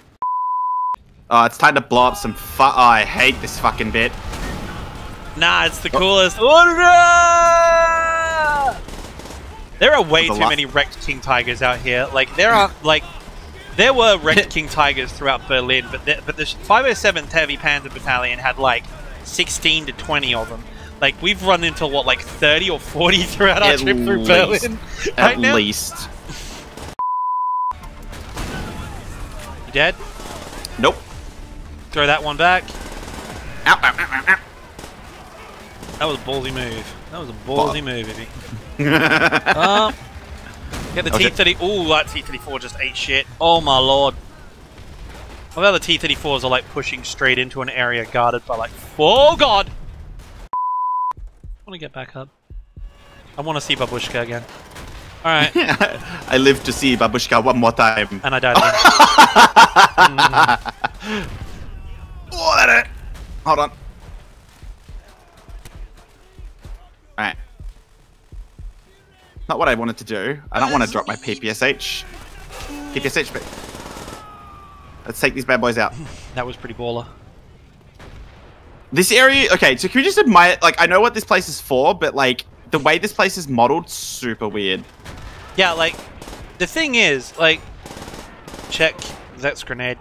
Oh, it's time to blow up some. Oh, I hate this fucking bit. Nah, it's the coolest. Oh. There are way too many wrecked King Tigers out here. Like there were wrecked King Tigers throughout Berlin, but the 507th Heavy Panzer Battalion had like 16 to 20 of them. Like we've run into what, like 30 or 40 throughout our trip through Berlin. At least. You dead? Nope. Throw that one back. Ow, ow, ow, ow. That was a ballsy move. That was a ballsy move, Ivy. Get the T-30. Ooh, that T-34 just ate shit. Oh my lord. Well, the T-34s are like pushing straight into an area guarded by like... Oh god! want to get back up. I want to see Babushka again. Alright. I live to see Babushka one more time. And I died again. Hold on. Alright. Not what I wanted to do. I don't want to drop my PPSH. But... let's take these bad boys out. That was pretty baller. This area... okay, so can we just admire... like, I know what this place is for, but, like, the way this place is modeled, super weird. Yeah, like, the thing is, like... check. That's grenade.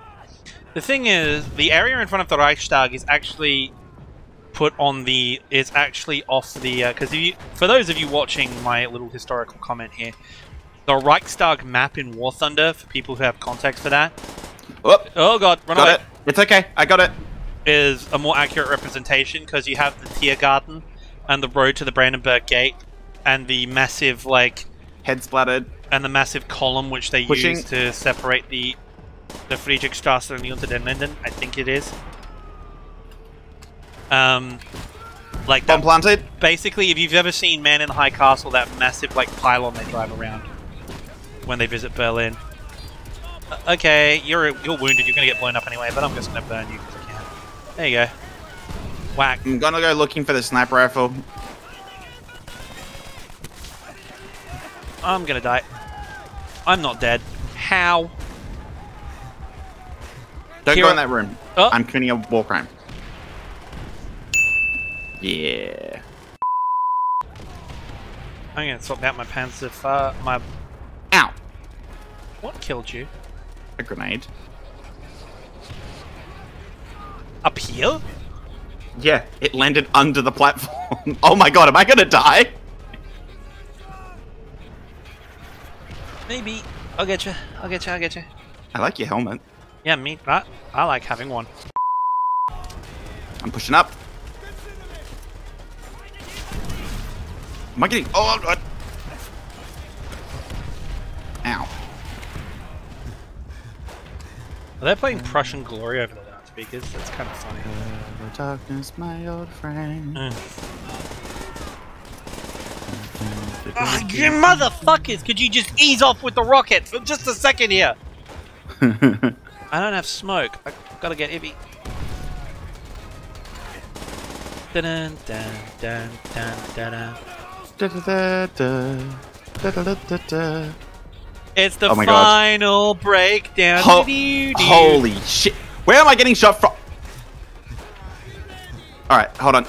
The thing is, the area in front of the Reichstag is actually... put on the... is actually off the... because if you, for those of you watching my little historical comment here... the Reichstag map in War Thunder, for people who have context for that... whoop. Oh god, run away. Got it. It's okay, I got it. Is a more accurate representation because you have the Tiergarten and the road to the Brandenburg Gate and the massive like head splattered and the massive column which they use to separate the Friedrichstrasse and the Unter den Linden, I think it is. Like bomb planted. Basically, if you've ever seen Man in the High Castle, that massive like pylon they drive around when they visit Berlin. Okay, you're wounded. You're gonna get blown up anyway, but I'm just gonna burn you. There you go. Whack. I'm gonna go looking for the sniper rifle. I'm gonna die. I'm not dead. How? Don't go in that room. Oh. I'm committing a war crime. Yeah. I'm gonna swap out my Panzer for my... ow! What killed you? A grenade. Up here? Yeah, it landed under the platform. Oh my god, am I gonna die? Maybe. I'll get you. I'll get you. I like your helmet. Yeah, me. I like having one. I'm pushing up. Am I getting... oh, God. Ow. Are they playing Prussian Glory over there? Because that's kind of funny. Darkness, my old friend. You motherfuckers! Could you just ease off with the rocket for just a second here? I don't have smoke. I gotta get Ibby. It's the final breakdown. Holy shit! Where am I getting shot from? Alright, hold on.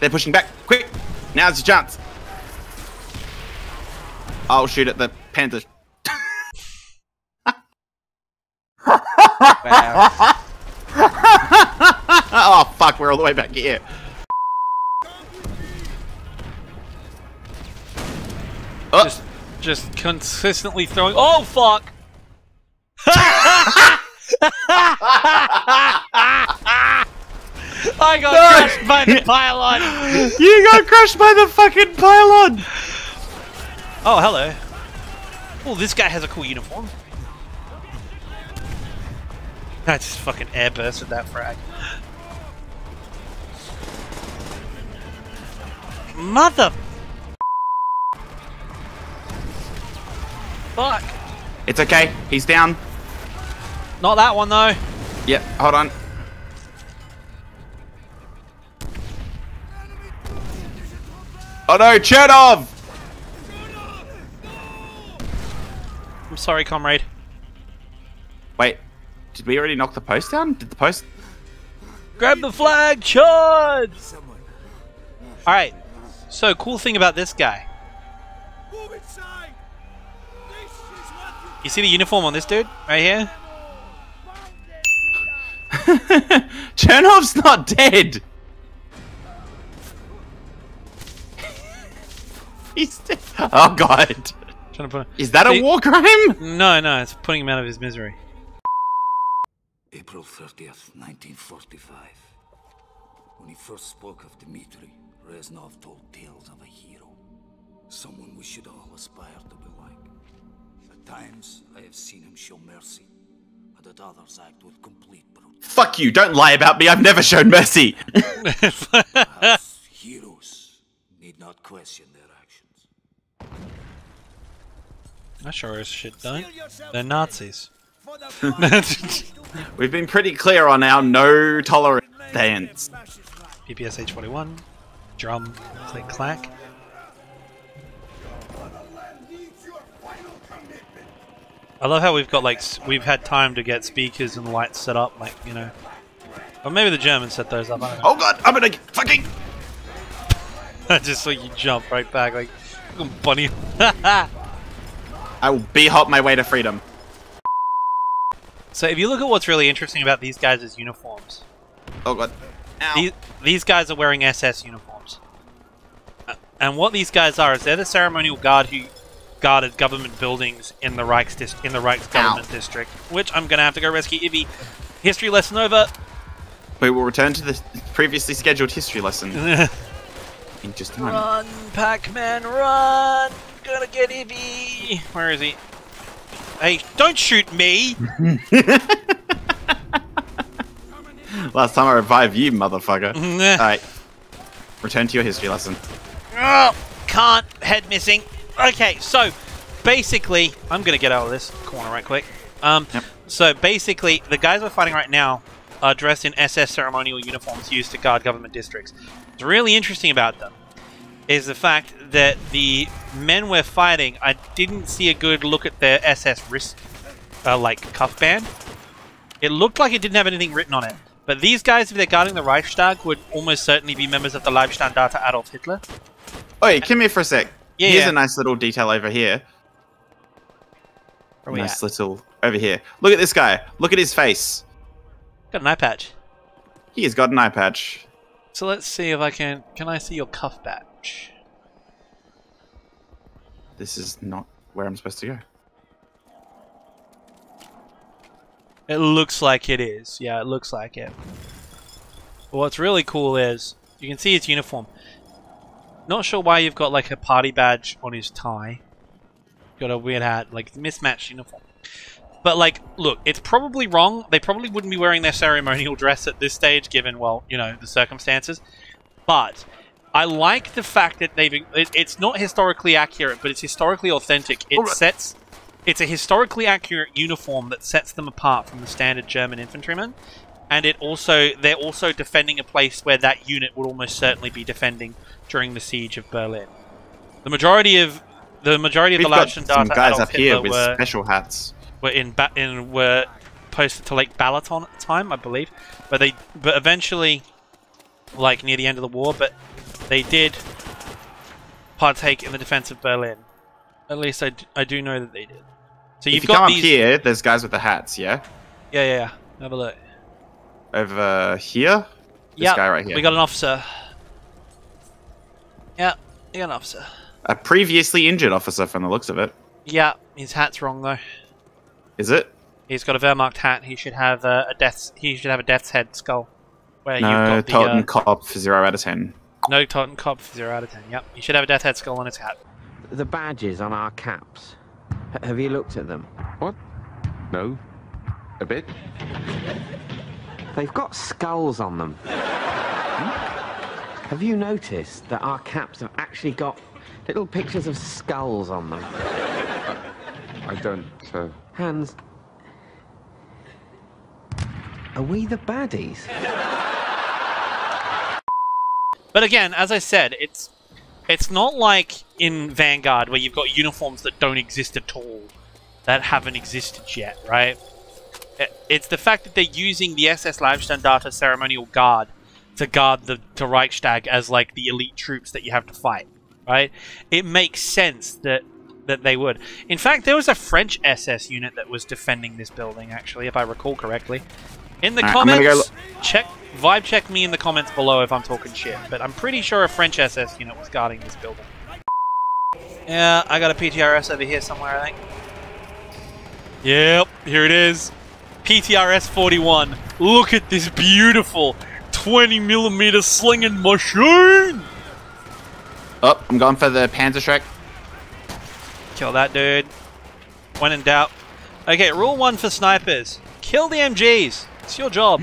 They're pushing back. Quick! Now's your chance. I'll shoot at the Panther. Wow. Oh, fuck. We're all the way back here. Oh. Just consistently throwing... oh, fuck! I got crushed by the pylon. You got crushed by the fucking pylon. Oh, hello. Oh, this guy has a cool uniform. I just fucking airbursted that frag. Mother. Fuck. It's okay. He's down. Not that one, though. Yep, hold on. Oh no, Chernov! I'm sorry, comrade. Wait, did we already knock the post down? Did the post... grab the flag, charge! Alright, so cool thing about this guy. You see the uniform on this dude? Right here? Chernov's not dead! He's dead. Oh god. Trying to put him... is that a war crime? No, no, it's putting him out of his misery. April 30th, 1945. When he first spoke of Dmitri, Reznov told tales of a hero. Someone we should all aspire to be like. At times, I have seen him show mercy. That others act with complete brutality. Fuck you, don't lie about me, I've never shown mercy! Perhaps Need not question their actions. That sure is shit done. They're Nazis. We've been pretty clear on our no tolerance stance. PPSH 41. Drum. Click clack. I love how we've got like we've had time to get speakers and lights set up, like, you know. Or maybe the Germans set those up. I don't know. Oh god, I'm gonna fucking. I just saw you jump right back, like fucking bunny. I will b-hop my way to freedom. So if you look at what's really interesting about these guys is uniforms. Oh god. Ow. These guys are wearing SS uniforms. And what these guys are is they're the ceremonial guard who guarded government buildings in the Reichs government district, which I'm gonna have to go rescue Ibby. History lesson over. We will return to the previously scheduled history lesson in just a moment. Run, Pac-Man, run! Gonna get Ibby. Where is he? Hey, don't shoot me! Last time I revived you, motherfucker. All right, return to your history lesson. Oh, can't. Head missing. Okay, so basically, I'm gonna get out of this corner right quick. Yep. So basically, the guys we're fighting right now are dressed in SS ceremonial uniforms used to guard government districts. What's really interesting about them is the fact that the men we're fighting, I didn't see a good look at their SS wrist, like cuff band. It looked like it didn't have anything written on it. But these guys, if they're guarding the Reichstag, would almost certainly be members of the Leibstandarte Adolf Hitler. Oi, come here for a sec. Yeah, here's a nice little detail over here. Nice little... over here. Look at this guy. Look at his face. Got an eye patch. He has got an eye patch. So let's see if I can... Can I see your cuff patch? This is not where I'm supposed to go. It looks like it is. Yeah, it looks like it. But what's really cool is... You can see his uniform. Not sure why you've got like a party badge on his tie. Got a weird hat, like mismatched uniform. But like, look, it's probably wrong. They probably wouldn't be wearing their ceremonial dress at this stage, given, well, you know, the circumstances. But I like the fact that it's not historically accurate, but it's historically authentic. It's a historically accurate uniform that sets them apart from the standard German infantryman. And it also, they're also defending a place where that unit would almost certainly be defending during the siege of Berlin. The majority of the Leibstandarte guys up here with special hats were posted to like Balaton at the time, I believe. But eventually, like near the end of the war, but they did partake in the defense of Berlin. At least I do know that they did. So you've got these... If you come up here, there's guys with the hats, yeah. Yeah. Have a look. Over here? This guy right here. We got an officer. Yeah, we got an officer. A previously injured officer from the looks of it. Yeah, his hat's wrong though. Is it? He's got a Wehrmacht hat. He should have a death's head skull. Where no, Tottenkopf 0 out of 10. No Tottenkopf 0 out of 10. Yep, he should have a death's head skull on his hat. The badges on our caps. Have you looked at them? What? No. A bit. They've got skulls on them. Have you noticed that our caps have actually got little pictures of skulls on them? I don't... Hans... Are we the baddies? But again, as I said, it's not like in Vanguard where you've got uniforms that don't exist at all. That haven't existed yet, right? It's the fact that they're using the SS Leibstandarte Ceremonial Guard to guard the Reichstag as like the elite troops that you have to fight, right? It makes sense that they would. In fact, there was a French SS unit that was defending this building, actually, if I recall correctly. In the comments, vibe check me in the comments below if I'm talking shit, but I'm pretty sure a French SS unit was guarding this building. Yeah, I got a PTRS over here somewhere, I think. Yep, here it is. PTRS 41. Look at this beautiful 20mm slinging machine! Oh, I'm going for the Panzerschreck. Kill that dude. When in doubt. Okay, rule 1 for snipers. Kill the MGs. It's your job.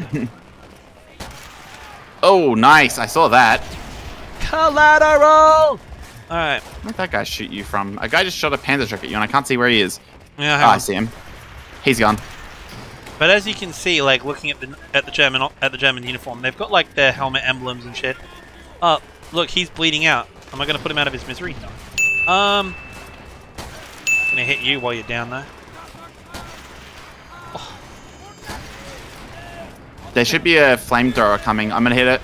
Oh, nice. I saw that. Collateral! Alright. Where'd that guy shoot you from? A guy just shot a Panzerschreck at you and I can't see where he is. Yeah, I see him. He's gone. But as you can see, like looking at the German uniform, they've got like their helmet emblems and shit. Oh, look, he's bleeding out. Am I gonna put him out of his misery? No. Gonna hit you while you're down there. Oh. There should be a flamethrower coming. I'm gonna hit it.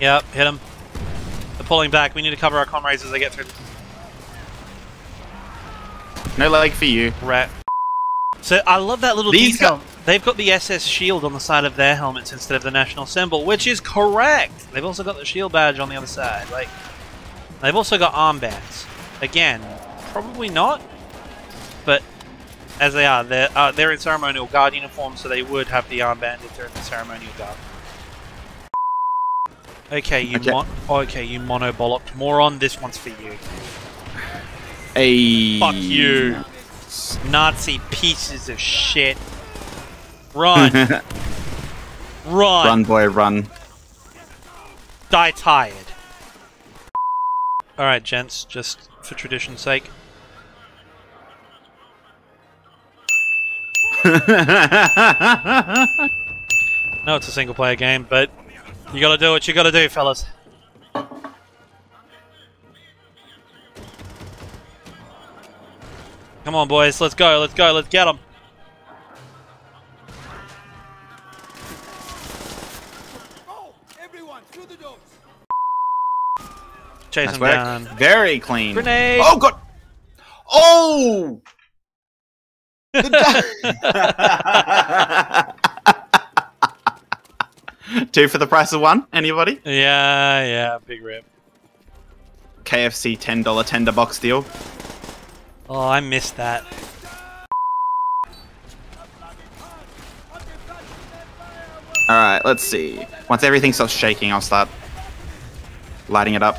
Yep, hit him. They're pulling back. We need to cover our comrades as they get through. No leg for you, rat. So I love that little detail. They've got the SS shield on the side of their helmets instead of the national symbol, which is correct. They've also got the shield badge on the other side. Like, they've also got armbands. Again, probably not, but as they are, they're in ceremonial guard uniform, so they would have the armband if they're in the ceremonial guard. Okay, you mono-bollocked moron. This one's for you. Hey. Fuck you. Nazi pieces of shit. Run. Run. Run, boy, run. Die tired. Alright, gents, just for tradition's sake. No, it's a single player game, but you gotta do what you gotta do, fellas. Come on, boys, let's go, let's go, let's get them. Chase him down. Very clean. Grenade! Oh, God! Oh! Two for the price of one? Anybody? Yeah, yeah, big rip. KFC $10 tender box deal. Oh, I missed that. Alright, let's see. Once everything stops shaking, I'll start lighting it up.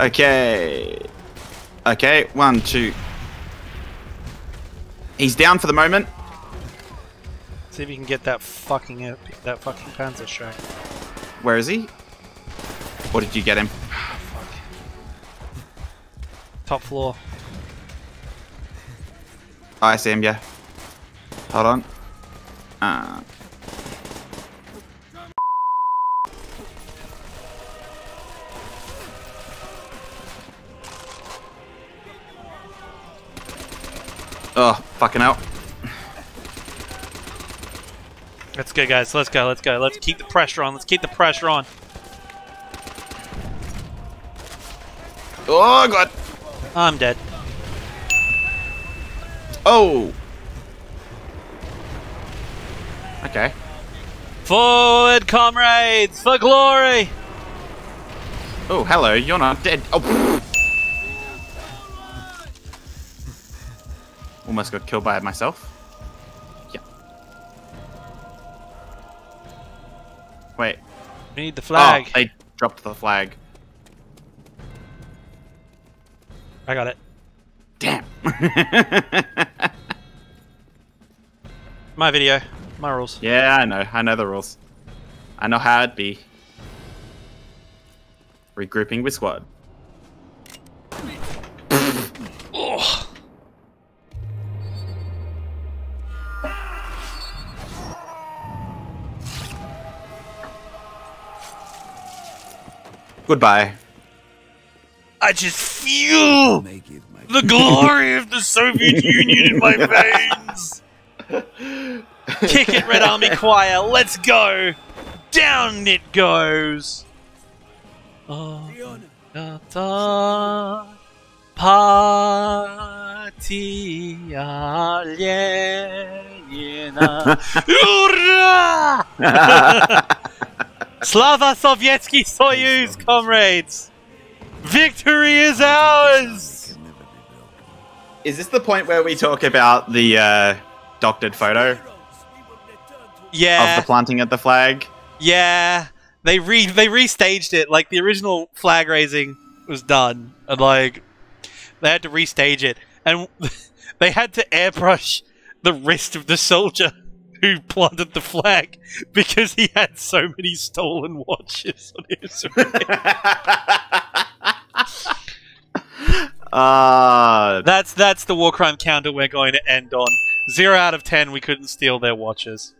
Okay. Okay, one, two. He's down for the moment. See if you can get that fucking Panzerschreck. Where is he? Or did you get him? Top floor. Oh, I see him, yeah. Hold on. Oh, fucking out. Let's go, guys. Let's go. Let's go. Let's keep the pressure on. Let's keep the pressure on. Oh, God. I'm dead. Oh! Okay. Forward, comrades! For glory! Oh, hello, you're not dead. Oh! Almost got killed by it myself. Yeah. Wait. We need the flag. Oh, they dropped the flag. I got it. Damn. My video. My rules. Yeah, I know. I know the rules. I know how it'd be. Regrouping with squad. Oh. Goodbye. I just feel the glory of the Soviet Union in my veins. Kick it, Red Army Choir. Let's go. Down it goes. Slava Sovietski Soyuz, comrades. Victory is ours! Is this the point where we talk about the doctored photo? Yeah. Of the planting at the flag? Yeah. They restaged it. Like, the original flag raising was done. And, like, they had to restage it. And they had to airbrush the wrist of the soldier who planted the flag because he had so many stolen watches on his ring. That's the war crime counter we're going to end on. 0 out of 10, we couldn't steal their watches.